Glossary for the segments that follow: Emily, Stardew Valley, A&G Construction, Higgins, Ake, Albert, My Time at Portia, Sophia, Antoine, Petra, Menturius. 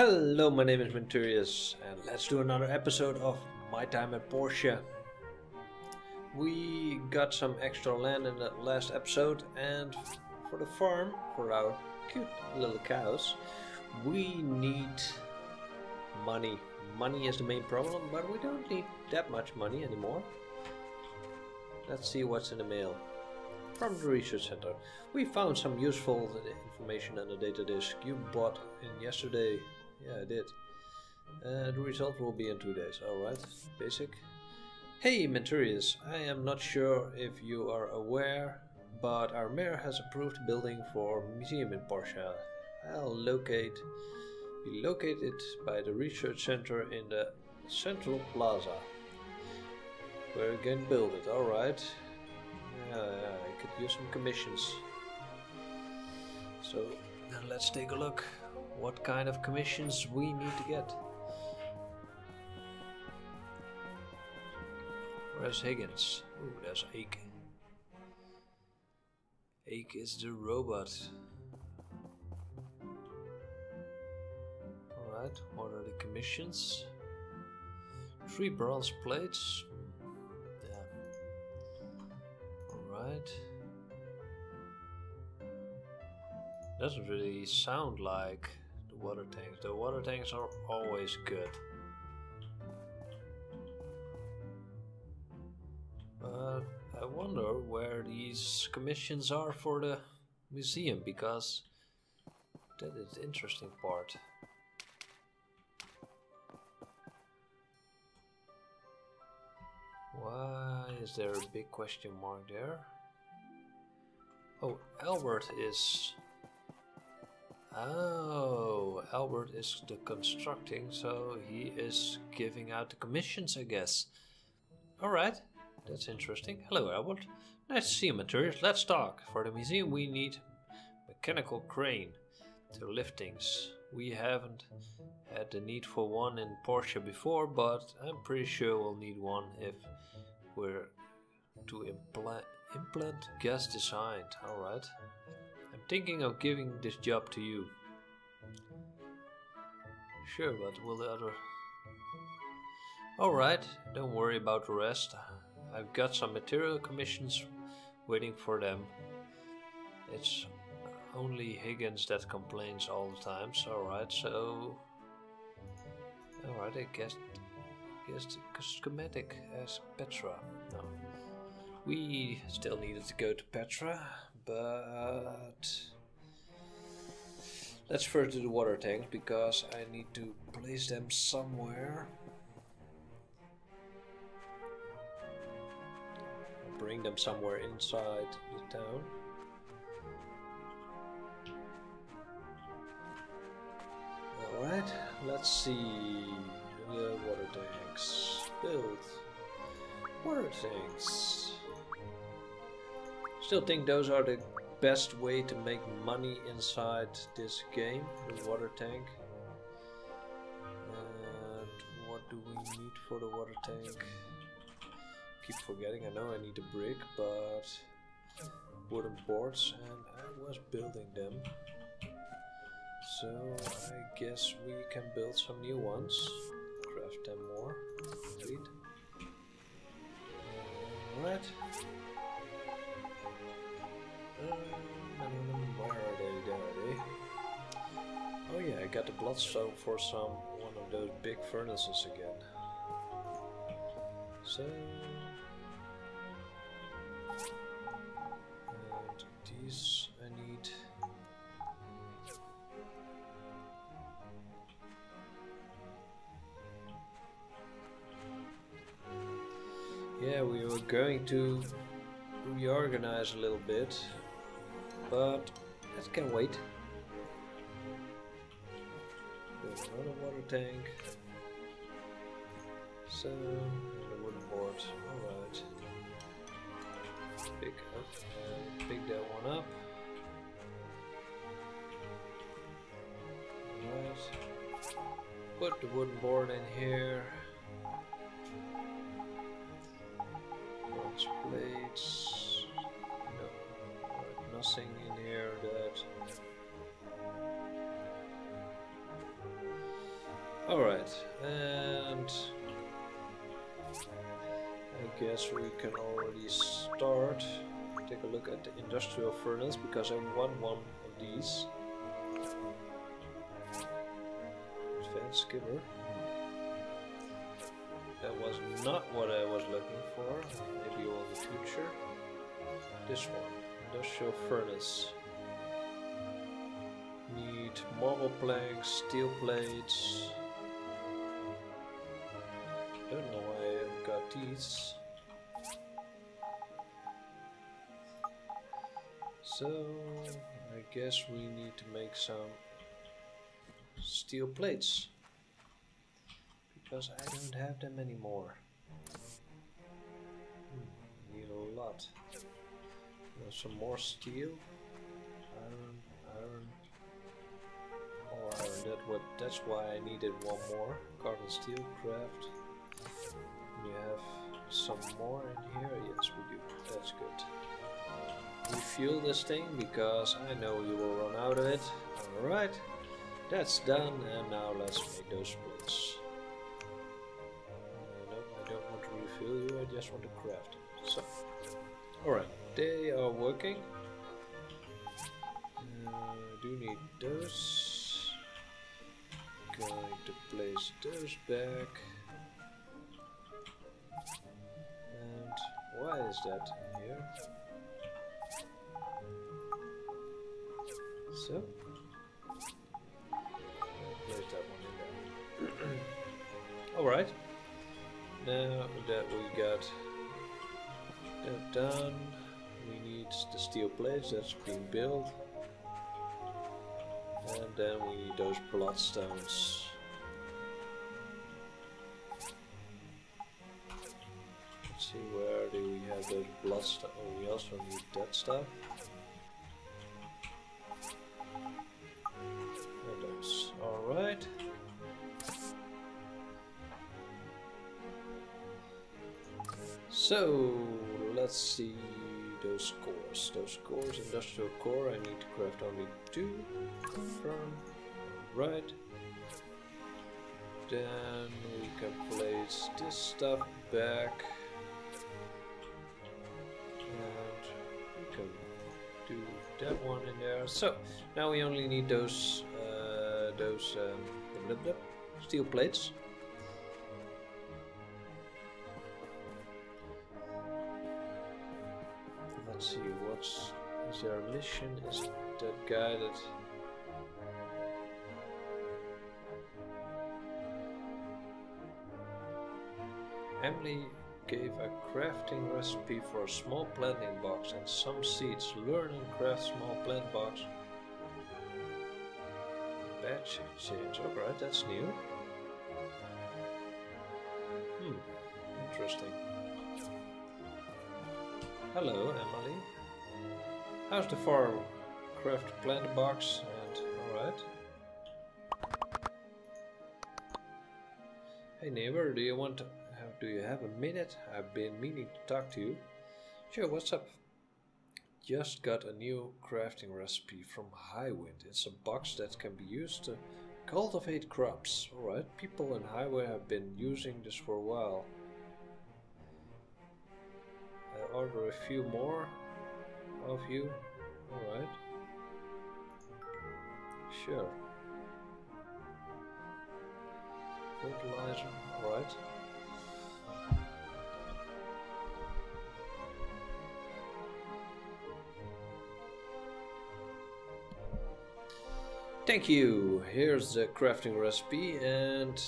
Hello, my name is Menturius, and let's do another episode of My Time at Portia. We got some extra land in that last episode, and for the farm, for our cute little cows, we need money. Money is the main problem, but we don't need that much money anymore. Let's see what's in the mail. From the research center. We found some useful information on the data disk you bought in yesterday. Yeah, I did. The result will be in 2 days. Alright, basic. Hey Menturius, I am not sure if you are aware, but our mayor has approved building for a museum in Portia. I'll locate it by the research center in the central plaza. Where we can build it, alright. Yeah, I could use some commissions. So now let's take a look what kind of commissions we need to get. Where's Higgins? Ooh, there's Ake. Ake is the robot. Alright, what are the commissions? 3 bronze plates. Right. Doesn't really sound like the water tanks. The water tanks are always good. But I wonder where these commissions are for the museum, because that is the interesting part. Why is there a big question mark there? Oh, Albert is the constructing, so he is giving out the commissions, I guess. Alright, that's interesting. Hello, Albert. Nice to see you, Menturius. Let's talk. For the museum we need mechanical crane to lift things. We haven't had the need for one in Portia before, but I'm pretty sure we'll need one if we're to implant gas design. Alright. I'm thinking of giving this job to you. Sure, but will the other... Alright, don't worry about the rest. I've got some material commissions waiting for them. It's only Higgins that complains all the time, so alright, I guess schematic as Petra. No. We still needed to go to Petra, but let's first do the water tanks because I need to place them somewhere. Bring them somewhere inside the town. Alright, let's see the water tanks. Build. Water tanks. Still think those are the best way to make money inside this game, the water tank. And what do we need for the water tank? Keep forgetting, I know I need a brick, but wooden boards, and I was building them. So I guess we can build some new ones, craft them more, indeed. Alright. Where are they? There are they. Oh yeah, I got the bloodstone for one of those big furnaces again. So... and these I need... Yeah, we were going to reorganize a little bit, but that can wait. There's another water tank. So, the wooden board. Alright. Pick that one up. Alright. Put the wooden board in here. Plates. No, nothing in here that Alright, and I guess we can already start. Take a look at the industrial furnace because I want one of these. Advanced skimmer. That was not what I was looking for. Maybe all the future. This one, industrial furnace. Need marble planks, steel plates. Don't know why I've got these. So I guess we need to make some steel plates because I don't have them anymore. Need a lot. Some more steel, iron. Oh, iron. That's why I needed one more. Carbon steel craft. We have some more in here. Yes, we do. That's good. Refuel this thing because I know you will run out of it. All right, that's done. And now let's make those plates. No, I don't want to refuel you. I just want to craft it. So, all right. They are working. Do need those. Going to place those back. And why is that in here? So, place that one in there. Alright. Now that we got that done. We need the steel plates that's being built, and then we need those bloodstones. Let's see, where do we have those bloodstones? Oh, we also need that stuff. And those. All right. So let's see. Those cores, industrial core, I need to craft only 2. Confirm. Right. Then we can place this stuff back. And we can do that one in there. So now we only need those steel plates. Let's see, is there a mission? Is that guided? Emily gave a crafting recipe for a small planting box and some seeds. Learn and craft small plant box. Batch exchange, alright, that's new. Interesting. Hello, Emily. How's the farm? Craft plant box and alright. Hey neighbor, do you have a minute? I've been meaning to talk to you. Sure, what's up? Just got a new crafting recipe from Highwind. It's a box that can be used to cultivate crops. Alright, people in Highwind have been using this for a while. Order a few more of you. Alright. Sure. Fertilizer. Alright. Thank you. Here's the crafting recipe and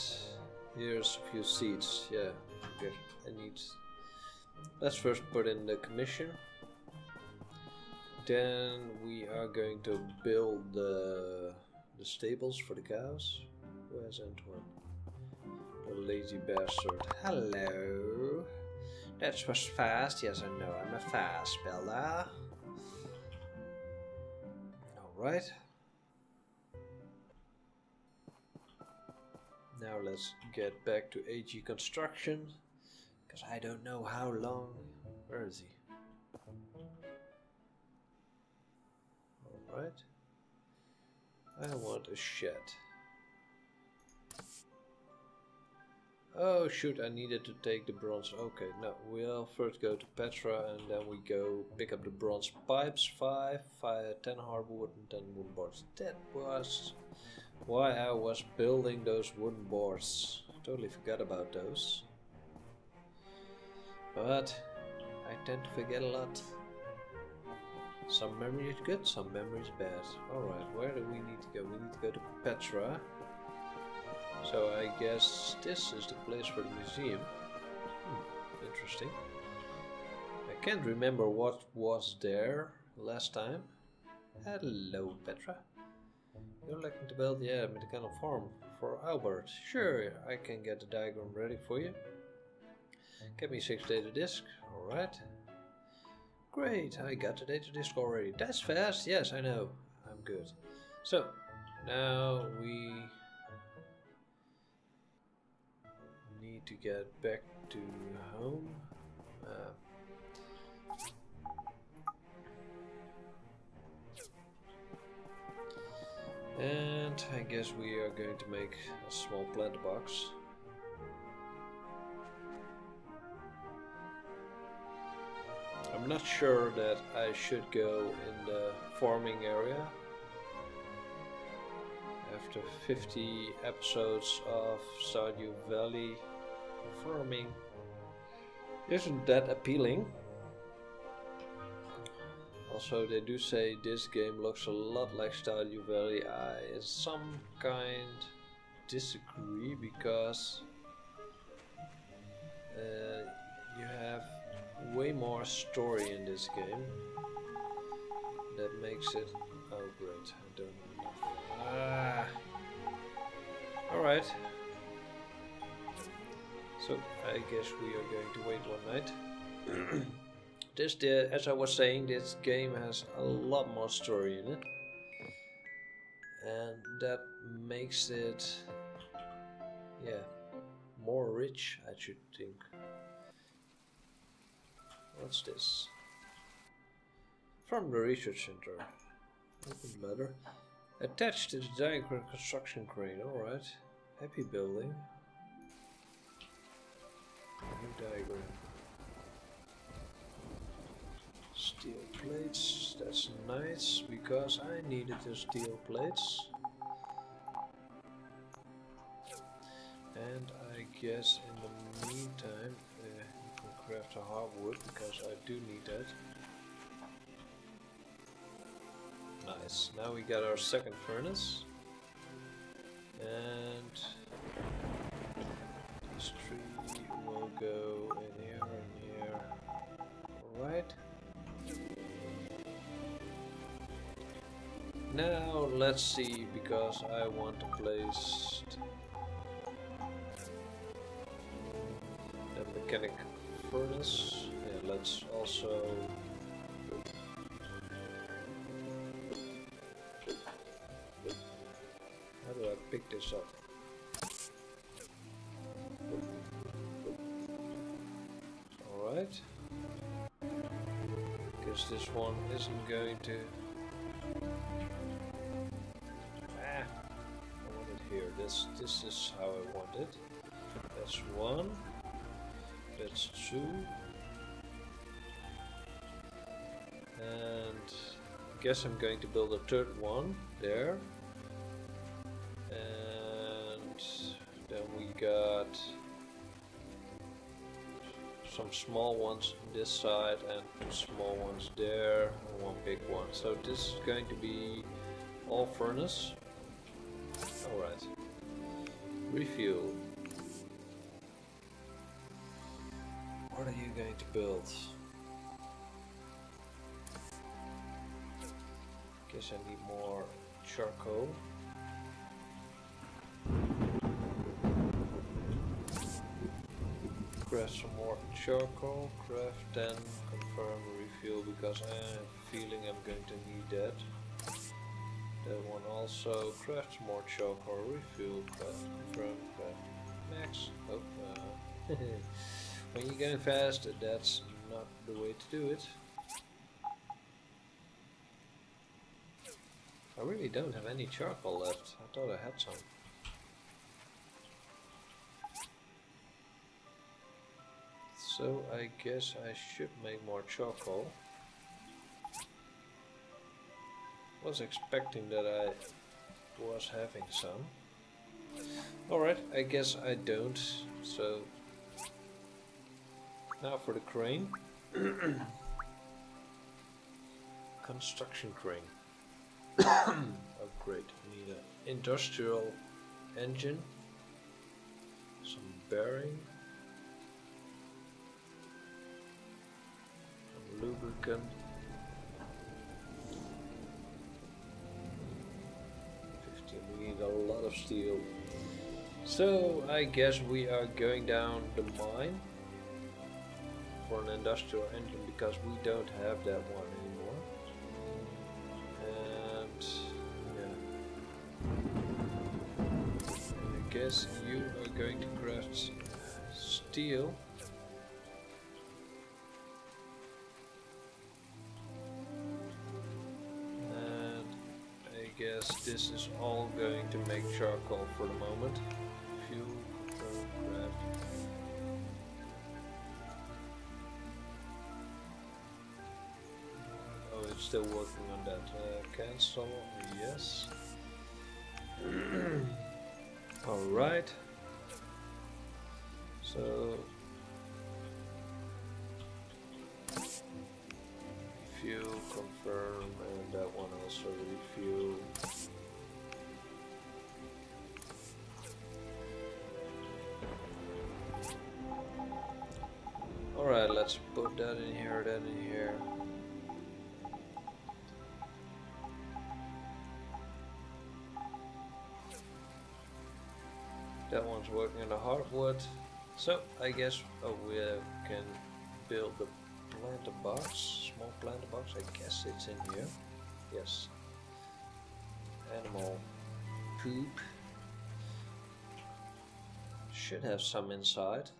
here's a few seeds. Yeah. Okay. I need. Let's first put in the commission. Then we are going to build the stables for the cows. Where's Antoine? The lazy bastard. Hello. That was fast. Yes, I know. I'm a fast builder. Alright. Now let's get back to A&G Construction. Because I don't know how long. Where is he? Alright. I want a shed. Oh shoot, I needed to take the bronze. Okay, no, we'll first go to Petra and then we go pick up the bronze pipes. 5, 10 hardwood and 10 wooden boards. That was why I was building those wooden boards. Totally forgot about those. But I tend to forget a lot. Some memory is good, some memory is bad. Alright, where do we need to go? We need to go to Petra. So I guess this is the place for the museum. Interesting. I can't remember what was there last time. Hello, Petra. You're looking to build, yeah, mechanical farm for Albert. Sure, I can get the diagram ready for you. Give me 6 data discs. Alright. Great, I got the data disk already. That's fast. Yes, I know. I'm good. So, now we need to get back to home. And I guess we are going to make a small plant box. I'm not sure that I should go in the farming area. After 50 episodes of Stardew Valley, farming isn't that appealing. Also, they do say this game looks a lot like Stardew Valley. I in some kind disagree because you have way more story in this game. That makes it... oh great, I don't know enough. Alright. So, I guess we are going to wait one night. As I was saying, this game has a lot more story in it. And that makes it... yeah, more rich, I should think. What's this? From the research center. Open ladder. Attached to the diagram construction crane. Alright. Happy building. New diagram. Steel plates. That's nice because I needed the steel plates. And I guess in the meantime... craft a hardwood because I do need that. Nice. Now we got our second furnace. And this tree will go in here and here. Alright. Now let's see, because I want to place the mechanic furnace. Yeah, let's also how do I pick this up? Alright. Because this one isn't going to... ah, I want it here. This is how I want it. That's one. That's 2, and I guess I'm going to build a third one there, and then we got some small ones on this side and 2 small ones there and 1 big one. So this is going to be all furnace. Alright, refuel. What are you going to build? Guess I need more charcoal. Craft some more charcoal, craft 10, confirm, refuel, because I have a feeling I'm going to need that. That one also, craft some more charcoal, refuel, craft, confirm, craft, max. Oh, when you're going fast, that's not the way to do it. I really don't have any charcoal left. I thought I had some. So I guess I should make more charcoal. Was expecting that I was having some. Alright, I guess I don't. So now for the crane. Construction crane. Oh great, we need an industrial engine. Some bearing. Some lubricant. 15, we need a lot of steel. So I guess we are going down the mine for an industrial engine because we don't have that one anymore. And yeah, I guess you are going to craft steel. And I guess this is all going to make charcoal for the moment. Fuel, control, craft. Still working on that. Cancel, yes. Alright. So, fuel, confirm, and that one also refuel. Alright, let's put that in here, that in here. That one's working on the hardwood, so I guess we can build the planter box, small planter box, I guess it's in here, yes. Animal poop, should have some inside,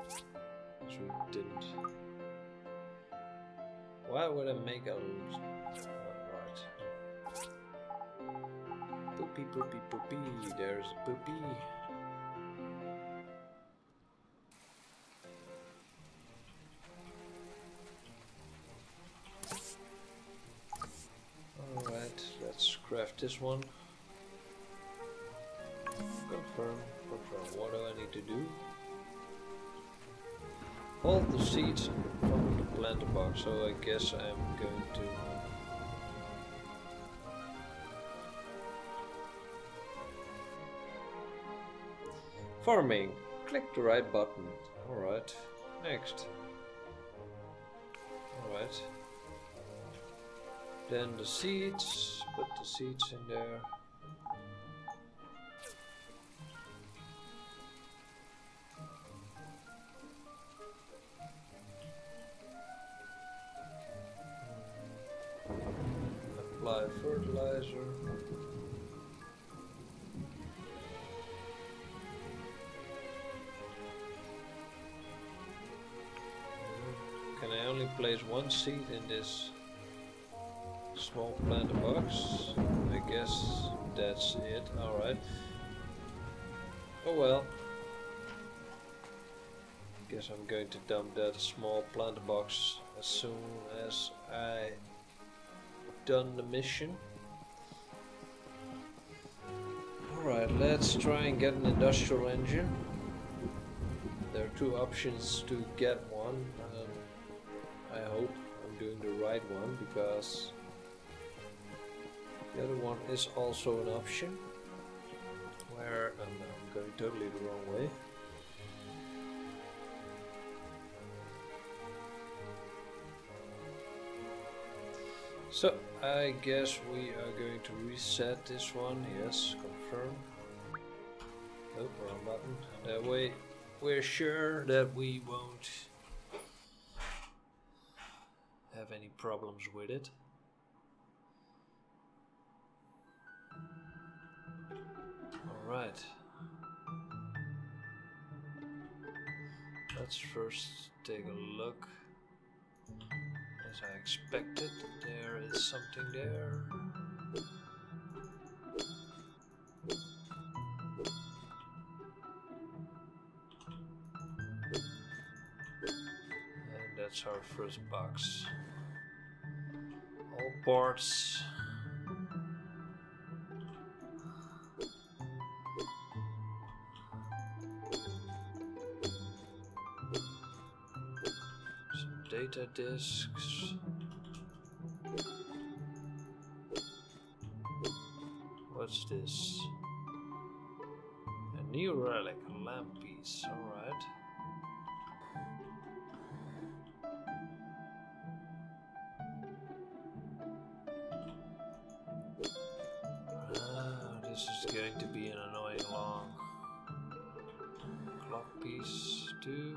as we didn't. Why would I make a right? Poopy, poopy, poopy, there's a poopy. Alright, let's craft this one. Confirm, confirm. What do I need to do? Hold the seeds from the planter box, so I guess I'm going to. Farming. Click the right button. Alright. Next. Alright. Then the seeds. Put the seeds in there. Apply fertilizer. Can I only place one seed in this small planter box? I guess that's it, alright. Oh well. Guess I'm going to dump that small planter box as soon as I done the mission. Alright, let's try and get an industrial engine. There are two options to get one. I hope I'm doing the right one because the other one is also an option where I'm going totally the wrong way. So I guess we are going to reset this one. Yes, confirm. Oh, wrong button. That way we're sure that we won't have any problems with it. Alright. Let's first take a look. As I expected, there is something there. That's our first box. All parts. Some data disks. What's this? A new relic, a lamp piece. Alright. This is going to be an annoying long clock piece too.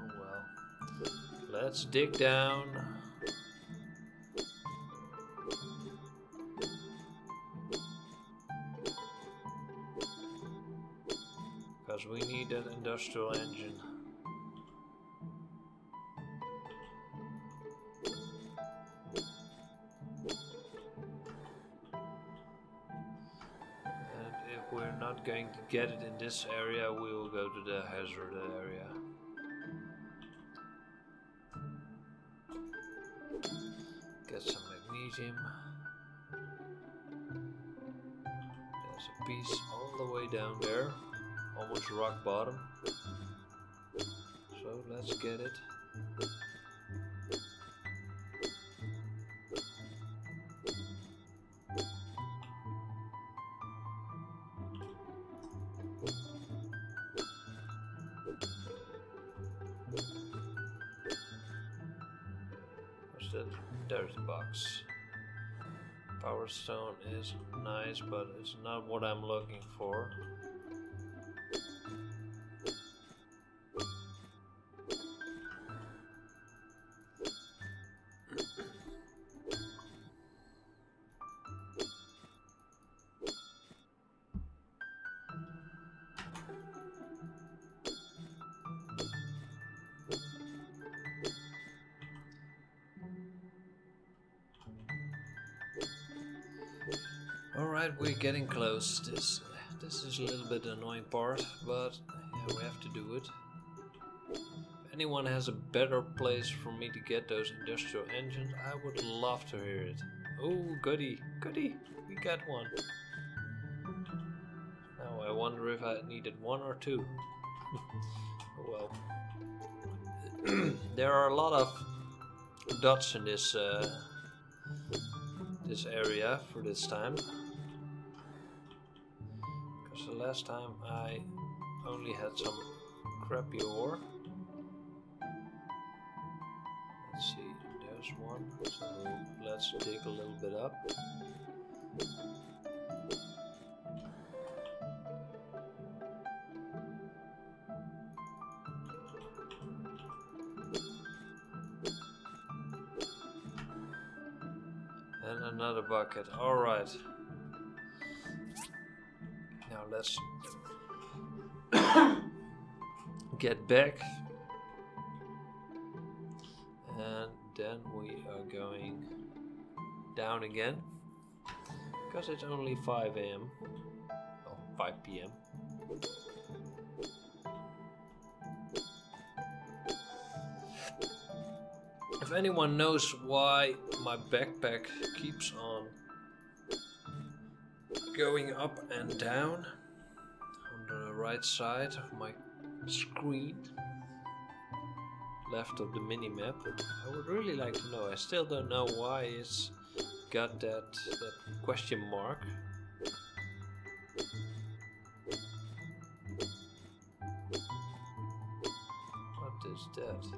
Oh well. Let's dig down. Because we need that industrial engine. Going to get it in this area, we will go to the hazard area. Get some magnesium. There's a piece all the way down there, almost rock bottom. So let's get it. There's the box. Power stone is nice, but it's not what I'm looking for. We're getting close. This is a little bit annoying part, but yeah, we have to do it. If anyone has a better place for me to get those industrial engines, I would love to hear it. Oh, goody, goody, we got one. Now I wonder if I needed one or two. Well, there are a lot of dots in this this area for this time. So last time I only had some crappy ore. Let's see, there's one, so let's dig a little bit up. And another bucket, alright. Let's get back, and then we are going down again because it's only 5 a.m. or 5 p.m. If anyone knows why my backpack keeps on going up and down on the right side of my screen, left of the minimap, I would really like to know. I still don't know why it's got that question mark. What is that?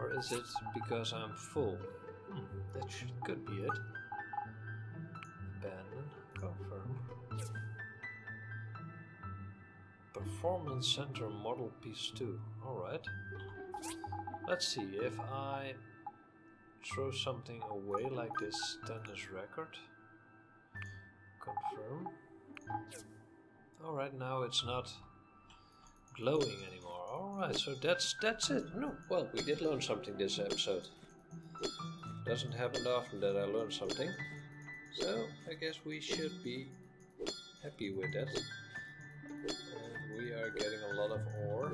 Or is it because I'm full? That could be it. Confirm. Performance Center Model Piece 2. Alright. Let's see if I throw something away like this tennis record. Confirm. Alright, now it's not glowing anymore. Alright, so that's it. No, well, we did learn something this episode. Doesn't happen often that I learn something. So, I guess we should be happy with that. And we are getting a lot of ore.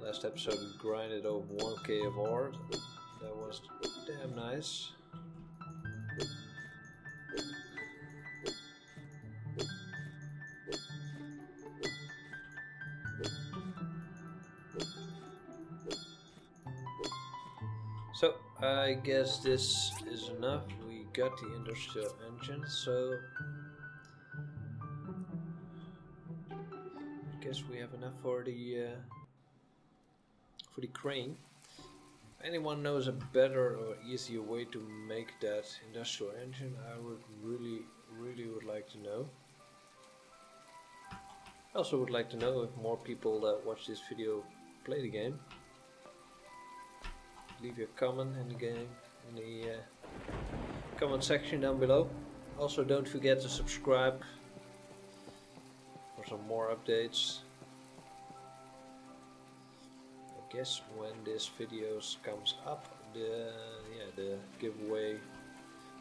Last episode we grinded over 1K of ore. That was damn nice. So, I guess this is enough. We got the industrial engine, so I guess we have enough for the crane. If anyone knows a better or easier way to make that industrial engine, I would really would like to know. I also would like to know if more people that watch this video play the game. Leave your comment in the game, in the comment section down below. Also, don't forget to subscribe for some more updates. I guess when this video comes up, the giveaway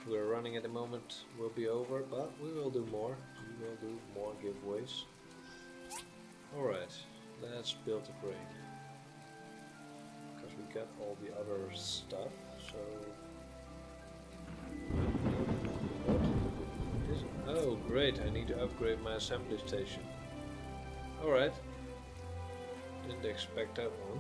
we're running at the moment will be over, but we will do more. We will do more giveaways. All right, let's build the crane. We got all the other stuff, so oh great, I need to upgrade my assembly station. Alright. Didn't expect that one.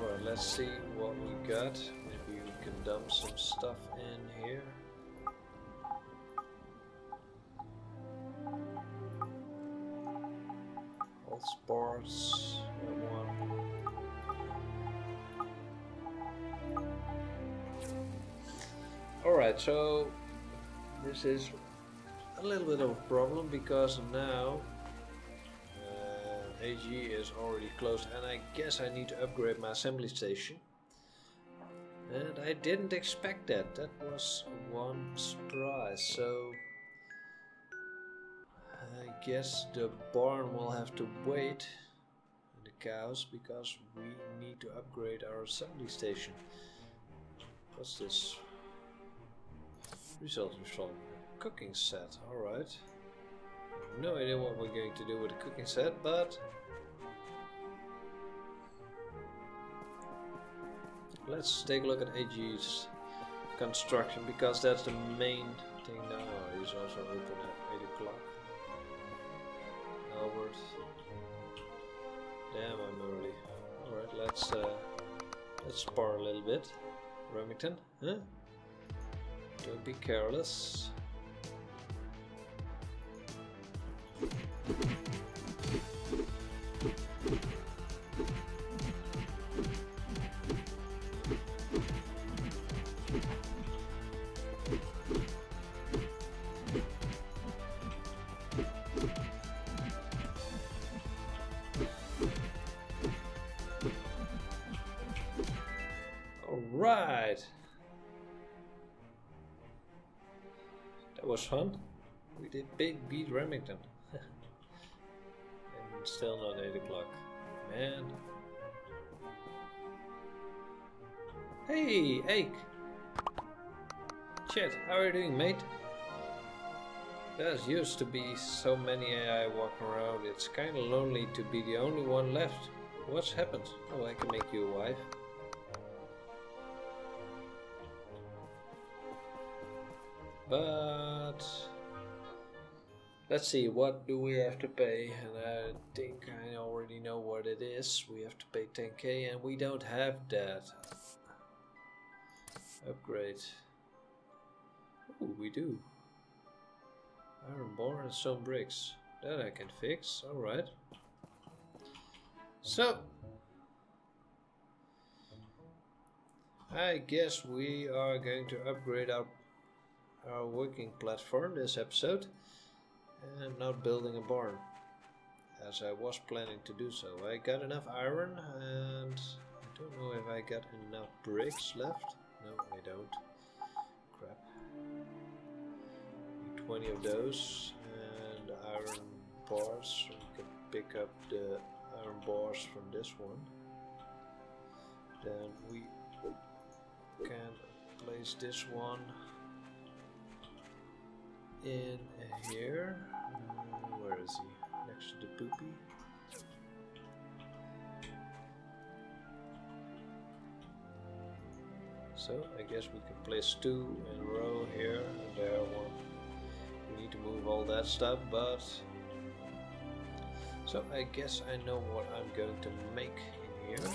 Alright, let's see what we got. Maybe we can dump some stuff in here. Sports, one. Alright, so this is a little bit of a problem because now AG is already closed and I guess I need to upgrade my assembly station. And I didn't expect that. That was one surprise. So I guess the barn will have to wait, the cows, because we need to upgrade our assembly station. What's this? Results from a cooking set, alright. No idea what we're going to do with the cooking set, but let's take a look at A&G's construction, because that's the main thing now. It's also open at 8 o'clock. Albert. Damn, I'm early. Alright, let's spar a little bit. Remington, huh? Don't be careless. Right. That was fun. We did big beat Remington. And still not 8 o'clock. Man. Hey, Ake. Chet, how are you doing, mate? There used to be so many AI walking around. It's kinda lonely to be the only one left. What's happened? Oh, I can make you a wife. But let's see, what do we have to pay? And I think I already know what it is. We have to pay 10k and we don't have that. Upgrade. Ooh, we do. Iron bar and stone bricks. That I can fix, alright. So I guess we are going to upgrade our working platform this episode, and I'm not building a barn as I was planning to do. So I got enough iron and I don't know if I got enough bricks left. No, I don't. Crap. Need 20 of those and iron bars. So we can pick up the iron bars from this one. Then we can place this one in here. Where is he? Next to the poopy. So I guess we can place two in a row here and there. One. We need to move all that stuff, but so I guess I know what I'm going to make in here.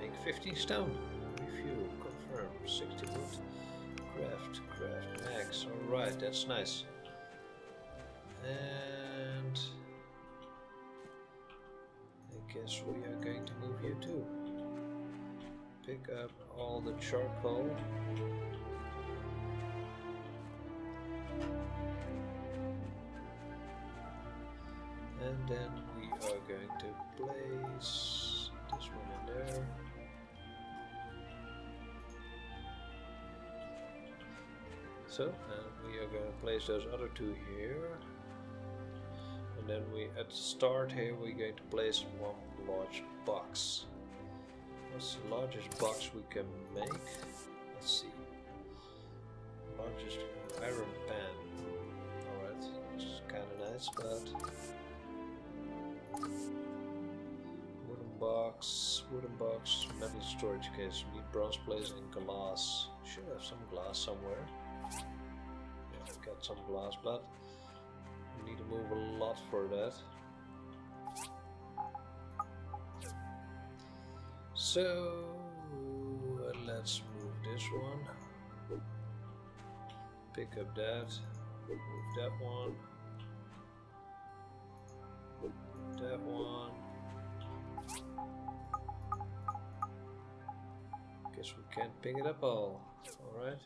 Make 50 stone. Review. Confirm. 60 wood. Craft axe. Alright, that's nice. And I guess we are going to move here too. Pick up all the charcoal. And then we are going to place this one in there. So, and we are going to place those other two here. And then we, at the start here, we're going to place one large box. What's the largest box we can make? Let's see. Largest iron pan. Alright, which is kind of nice, but... wooden box, metal storage case. We need bronze plates and glass. Should have some glass somewhere. Yeah, I've got some glass, but we need to move a lot for that. So let's move this one, pick up that, move that one, that one. Guess we can't pick it up all. Alright,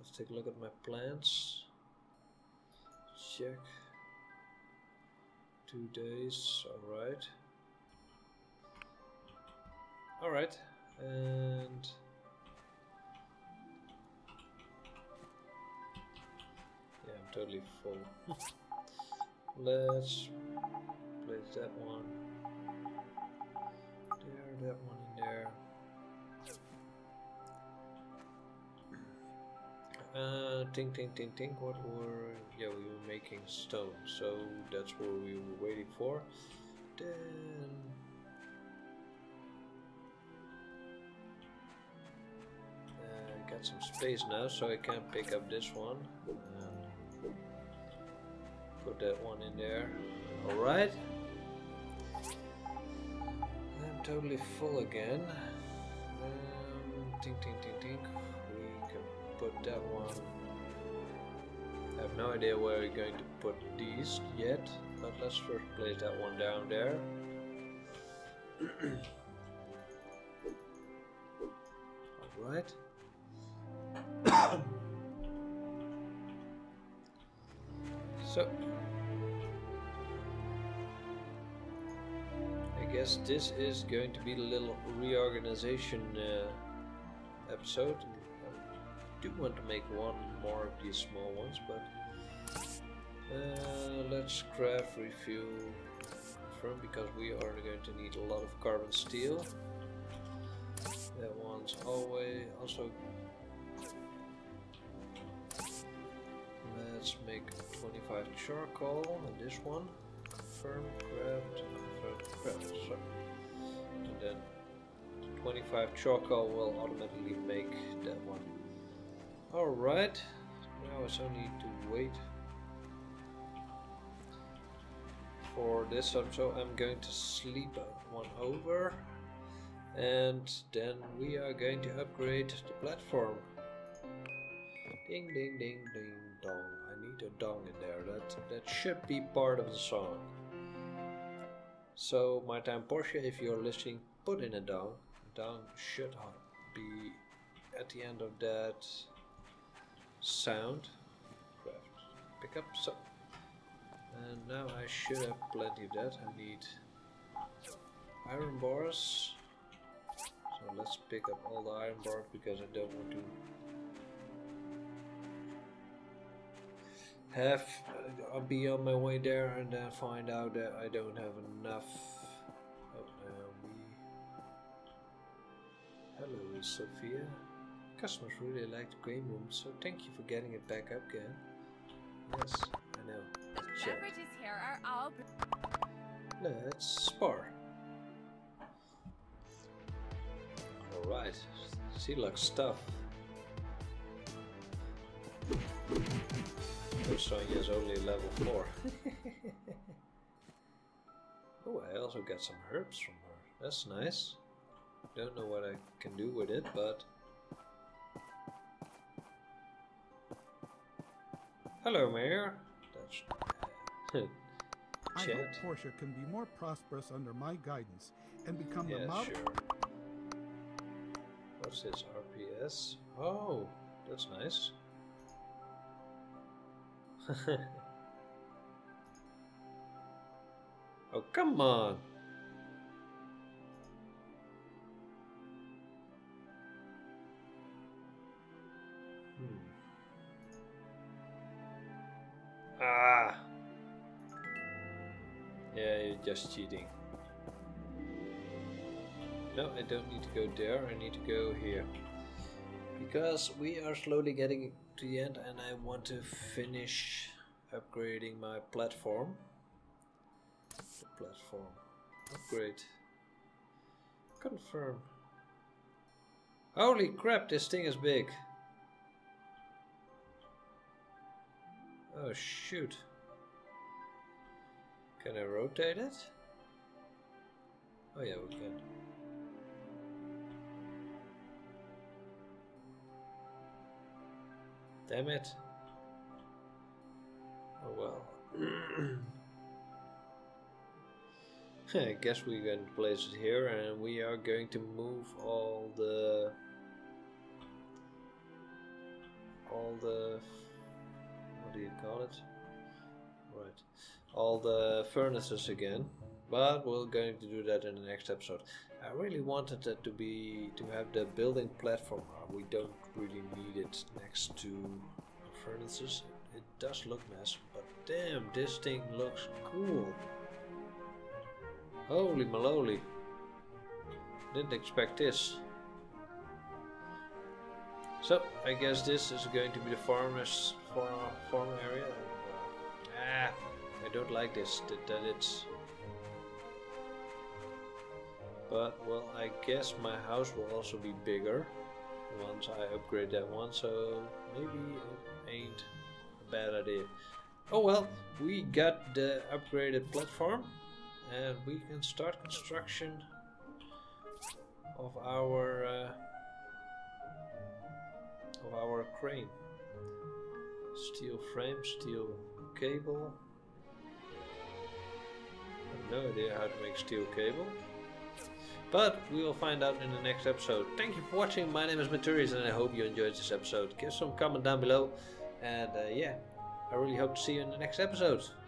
let's take a look at my plants. Check. 2 days, alright. Alright, and yeah, I'm totally full. Let's place that one there, that one in there. What were... yeah, we were making stone, so that's what we were waiting for. Then... got some space now, so I can pick up this one and put that one in there. Alright, I'm totally full again. We can put that one. I have no idea where we're going to put these yet, but let's first place that one down there. Alright. So I guess this is going to be the little reorganization episode. I do want to make one more of these small ones, but let's craft, refuel, confirm, because we are going to need a lot of carbon steel. That one's always also. Let's make 25 charcoal, and this one, confirm craft, sorry. And then 25 charcoal will automatically make that one. Alright, now it's only to wait for this, so I'm going to sleep one over, and then we are going to upgrade the platform. Ding ding ding ding dong. I need a dong in there. That should be part of the song. So My Time Portia, if you're listening, put in a dong. Dong should be at the end of that sound. Craft. Pick up some. And now I should have plenty of that. I need iron bars. So let's pick up all the iron bars because I don't want to I'll be on my way there and then find out that I don't have enough. Hello Sophia, Customers really like the game room, so thank you for getting it back up again. Yes, I know. Beverages here are all. Let's spar. Alright, she looks tough. Your Sonya is only level 4. Oh, I also got some herbs from her. That's nice. Don't know what I can do with it, but... Hello, Mayor. That's... I hope Portia can be more prosperous under my guidance and become the model... Sure. What's this? RPS? Oh, that's nice. Oh, come on! Ah! Yeah, you're just cheating. No, I don't need to go there, I need to go here. Because we are slowly getting to the end and I want to finish upgrading my platform. Platform upgrade. Confirm. Holy crap, this thing is big. Oh shoot. Can I rotate it? Oh yeah, we can. Damn it. Oh well. I guess we're going to place it here, and we are going to move all the what do you call it? Right, all the furnaces again. But we're going to do that in the next episode. I really wanted that to have the building platform. We don't really need it next to the furnaces. It does look messy, but damn, this thing looks cool. Holy moly! Didn't expect this. So I guess this is going to be the farm area. Ah, I don't like this. That it's. But well, I guess my house will also be bigger once I upgrade that one. So maybe it ain't a bad idea. Oh well, we got the upgraded platform. And we can start construction of our crane. Steel frame, steel cable. I have no idea how to make steel cable, but we will find out in the next episode. Thank you for watching. My name is Menturius, and I hope you enjoyed this episode. Give some comment down below, and yeah, I really hope to see you in the next episode.